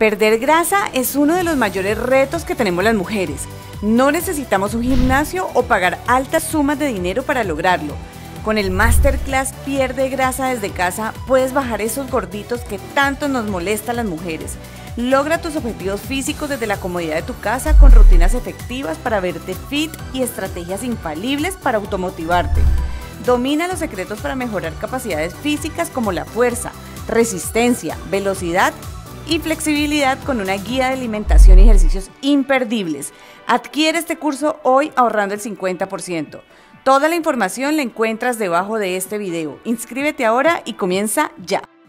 Perder grasa es uno de los mayores retos que tenemos las mujeres. No necesitamos un gimnasio o pagar altas sumas de dinero para lograrlo. Con el Masterclass Pierde Grasa desde casa puedes bajar esos gorditos que tanto nos molestan a las mujeres. Logra tus objetivos físicos desde la comodidad de tu casa con rutinas efectivas para verte fit y estrategias infalibles para automotivarte. Domina los secretos para mejorar capacidades físicas como la fuerza, resistencia, velocidad y flexibilidad con una guía de alimentación y ejercicios imperdibles. Adquiere este curso hoy ahorrando el 50%. Toda la información la encuentras debajo de este video. Inscríbete ahora y comienza ya.